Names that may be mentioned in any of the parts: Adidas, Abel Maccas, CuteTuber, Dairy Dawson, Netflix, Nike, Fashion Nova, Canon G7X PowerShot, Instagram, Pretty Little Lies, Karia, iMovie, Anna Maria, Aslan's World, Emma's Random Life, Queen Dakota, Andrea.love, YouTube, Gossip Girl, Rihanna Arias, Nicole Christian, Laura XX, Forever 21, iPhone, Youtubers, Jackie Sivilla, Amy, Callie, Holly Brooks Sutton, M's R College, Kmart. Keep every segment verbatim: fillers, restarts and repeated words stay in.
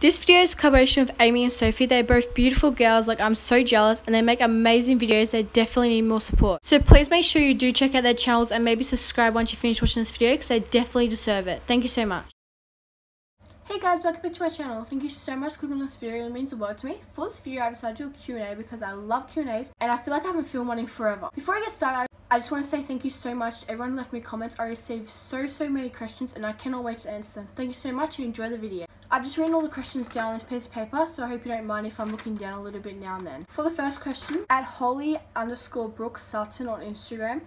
This video is a collaboration of Amy and Sophie. They're both beautiful girls, like I'm so jealous, and they make amazing videos. They definitely need more support. So please make sure you do check out their channels and maybe subscribe once you finish watching this video because they definitely deserve it. Thank you so much. Hey guys, welcome back to my channel. Thank you so much for clicking on this video, it means the world to me. For this video I decided to do a Q and A because I love Q and A's and I feel like I haven't filmed one in forever. Before I get started, I just want to say thank you so much to everyone who left me comments. I received so so many questions and I cannot wait to answer them. Thank you so much and enjoy the video. I've just written all the questions down on this piece of paper, so I hope you don't mind if I'm looking down a little bit now and then. For the first question, at Holly underscore Brooks Sutton on Instagram,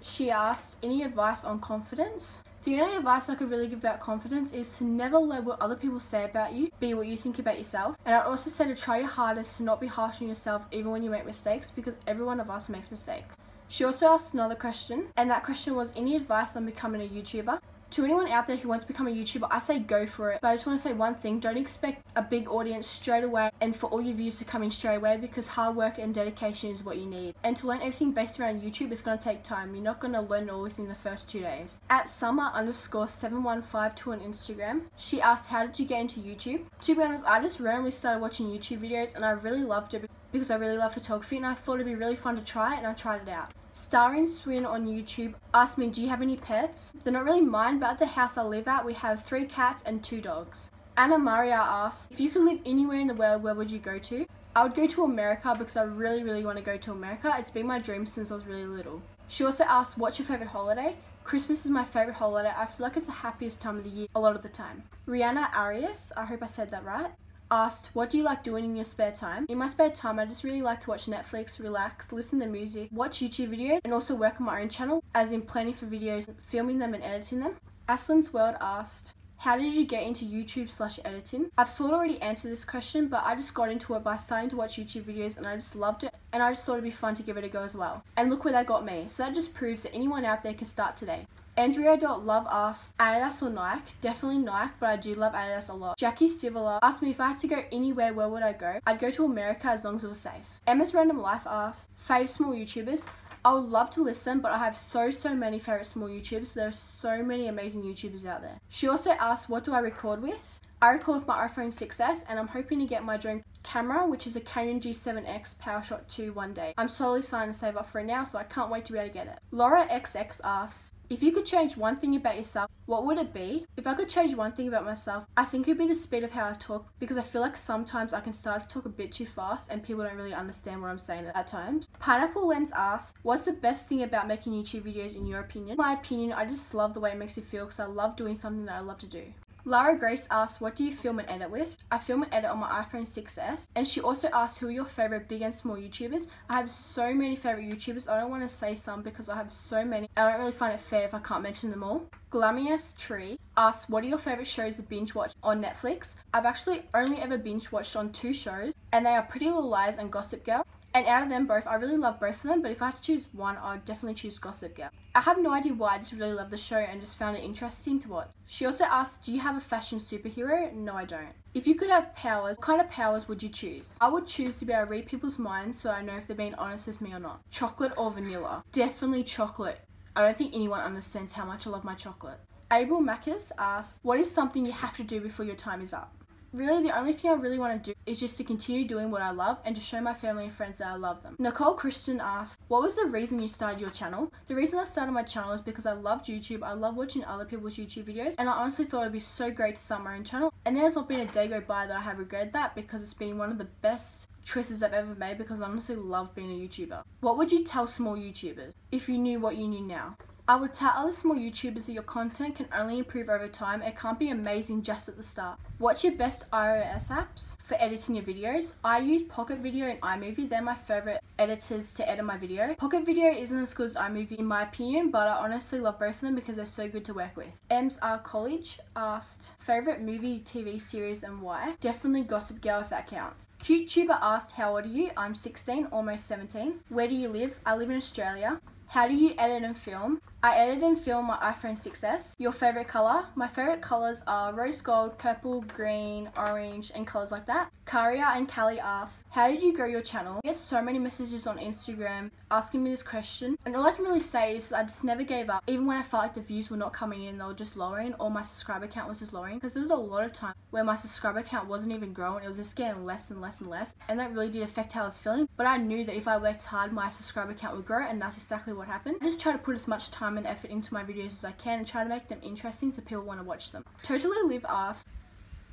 she asked, any advice on confidence? The only advice I could really give about confidence is to never let what other people say about you be what you think about yourself. And I'd also say to try your hardest to not be harsh on yourself even when you make mistakes, because every one of us makes mistakes. She also asked another question, and that question was, any advice on becoming a YouTuber? To anyone out there who wants to become a YouTuber, I say go for it. But I just want to say one thing, don't expect a big audience straight away and for all your views to come in straight away, because hard work and dedication is what you need. And to learn everything based around YouTube, it's going to take time. You're not going to learn all within the first two days. At summer underscore seven one five two on Instagram, she asked, how did you get into YouTube? To be honest, I just randomly started watching YouTube videos and I really loved it because I really love photography and I thought it'd be really fun to try it, and I tried it out. Starin Swin on YouTube asked me, do you have any pets? They're not really mine, but at the house I live at, we have three cats and two dogs. Anna Maria asked, if you could live anywhere in the world, where would you go to? I would go to America because I really, really want to go to America. It's been my dream since I was really little. She also asked, what's your favourite holiday? Christmas is my favourite holiday. I feel like it's the happiest time of the year a lot of the time. Rihanna Arias, I hope I said that right, asked, what do you like doing in your spare time? In my spare time, I just really like to watch Netflix, relax, listen to music, watch YouTube videos, and also work on my own channel, as in planning for videos, filming them and editing them. Aslan's World asked, how did you get into YouTube slash editing? I've sort of already answered this question, but I just got into it by starting to watch YouTube videos and I just loved it, and I just thought it'd be fun to give it a go as well. And look where that got me. So that just proves that anyone out there can start today. Andrea.love asked, Adidas or Nike? Definitely Nike, but I do love Adidas a lot. Jackie Sivilla asked me, if I had to go anywhere, where would I go? I'd go to America as long as it was safe. Emma's Random Life asked, fave small YouTubers? I would love to list them, but I have so, so many favourite small YouTubers. There are so many amazing YouTubers out there. She also asked, what do I record with? I record with my iPhone six S, and I'm hoping to get my drone camera, which is a Canon G seven X PowerShot two one day. I'm slowly starting to save up for it now, so I can't wait to be able to get it. Laura X X asked, if you could change one thing about yourself, what would it be? If I could change one thing about myself, I think it would be the speed of how I talk, because I feel like sometimes I can start to talk a bit too fast and people don't really understand what I'm saying at times. PineappleLens asked, what's the best thing about making YouTube videos in your opinion? In my opinion, I just love the way it makes you feel because I love doing something that I love to do. Lara Grace asked, what do you film and edit with? I film and edit on my iPhone six S. And she also asked, who are your favourite big and small YouTubers? I have so many favourite YouTubers. I don't want to say some because I have so many. I don't really find it fair if I can't mention them all. Glamious Tree asked, what are your favourite shows to binge watch on Netflix? I've actually only ever binge watched on two shows, and they are Pretty Little Lies and Gossip Girl. And out of them both, I really love both of them, but if I had to choose one, I would definitely choose Gossip Girl. I have no idea why, I just really love the show and just found it interesting to watch. She also asked, do you have a fashion superhero? No, I don't. If you could have powers, what kind of powers would you choose? I would choose to be able to read people's minds so I know if they're being honest with me or not. Chocolate or vanilla? Definitely chocolate. I don't think anyone understands how much I love my chocolate. Abel Maccas asked, what is something you have to do before your time is up? Really, the only thing I really want to do is just to continue doing what I love and to show my family and friends that I love them. Nicole Christian asked, what was the reason you started your channel? The reason I started my channel is because I loved YouTube, I love watching other people's YouTube videos, and I honestly thought it would be so great to start my own channel. And there's not been a day go by that I have regretted that, because it's been one of the best choices I've ever made, because I honestly love being a YouTuber. What would you tell small YouTubers if you knew what you knew now? I would tell other small YouTubers that your content can only improve over time. It can't be amazing just at the start. What's your best iOS apps for editing your videos? I use Pocket Video and iMovie. They're my favourite editors to edit my video. Pocket Video isn't as good as iMovie in my opinion, but I honestly love both of them because they're so good to work with. M's R College asked, favourite movie, T V series and why? Definitely Gossip Girl if that counts. CuteTuber asked, how old are you? I'm sixteen, almost seventeen. Where do you live? I live in Australia. How do you edit and film? I edited and filmed my iPhone six S. Your favourite colour? My favourite colours are rose gold, purple, green, orange and colours like that. Karia and Callie asked, how did you grow your channel? I get so many messages on Instagram asking me this question, and all I can really say is I just never gave up. Even when I felt like the views were not coming in, they were just lowering, or my subscriber count was just lowering, because there was a lot of time where my subscriber count wasn't even growing, it was just getting less and less and less, and that really did affect how I was feeling. But I knew that if I worked hard, my subscriber count would grow, and that's exactly what happened. I just try to put as much time and effort into my videos as I can and try to make them interesting so people want to watch them. Totally Live asked,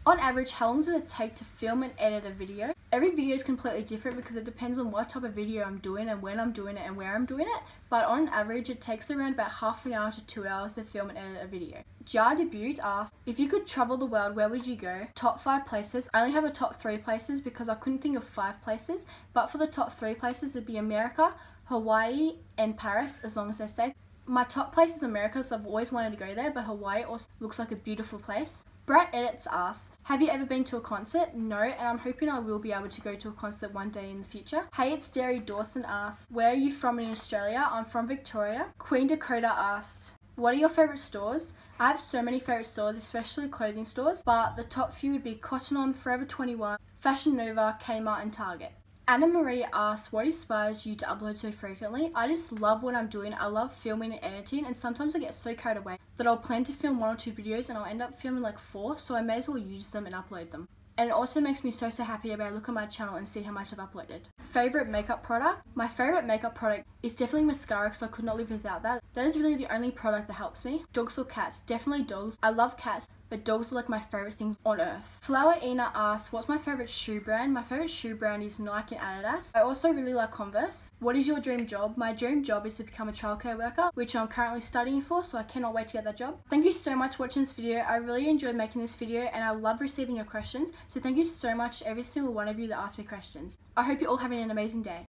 on average, how long does it take to film and edit a video? Every video is completely different because it depends on what type of video I'm doing and when I'm doing it and where I'm doing it, but on average it takes around about half an hour to two hours to film and edit a video. Jar Debute asked, if you could travel the world, where would you go? Top five places. I only have a top three places because I couldn't think of five places, but for the top three places it'd be America, Hawaii and Paris, as long as they're safe. My top place is America, so I've always wanted to go there, but Hawaii also looks like a beautiful place. Brad Edits asked, have you ever been to a concert? No, and I'm hoping I will be able to go to a concert one day in the future. Hey, it's Dairy Dawson asked, where are you from in Australia? I'm from Victoria. Queen Dakota asked, what are your favourite stores? I have so many favourite stores, especially clothing stores, but the top few would be Cotton On, Forever twenty-one, Fashion Nova, Kmart and Target. Anna Maria asks, what inspires you to upload so frequently? I just love what I'm doing. I love filming and editing, and sometimes I get so carried away that I'll plan to film one or two videos and I'll end up filming like four, so I may as well use them and upload them. And it also makes me so so happy when I look at my channel and see how much I've uploaded. Favourite makeup product? My favourite makeup product is definitely mascara, because I could not live without that. That is really the only product that helps me. Dogs or cats? Definitely dogs. I love cats, but dogs are like my favourite things on earth. Flower Ina asks, what's my favourite shoe brand? My favourite shoe brand is Nike and Adidas. I also really like Converse. What is your dream job? My dream job is to become a childcare worker, which I'm currently studying for, so I cannot wait to get that job. Thank you so much for watching this video. I really enjoyed making this video and I love receiving your questions, so thank you so much to every single one of you that asked me questions. I hope you're all having an amazing day.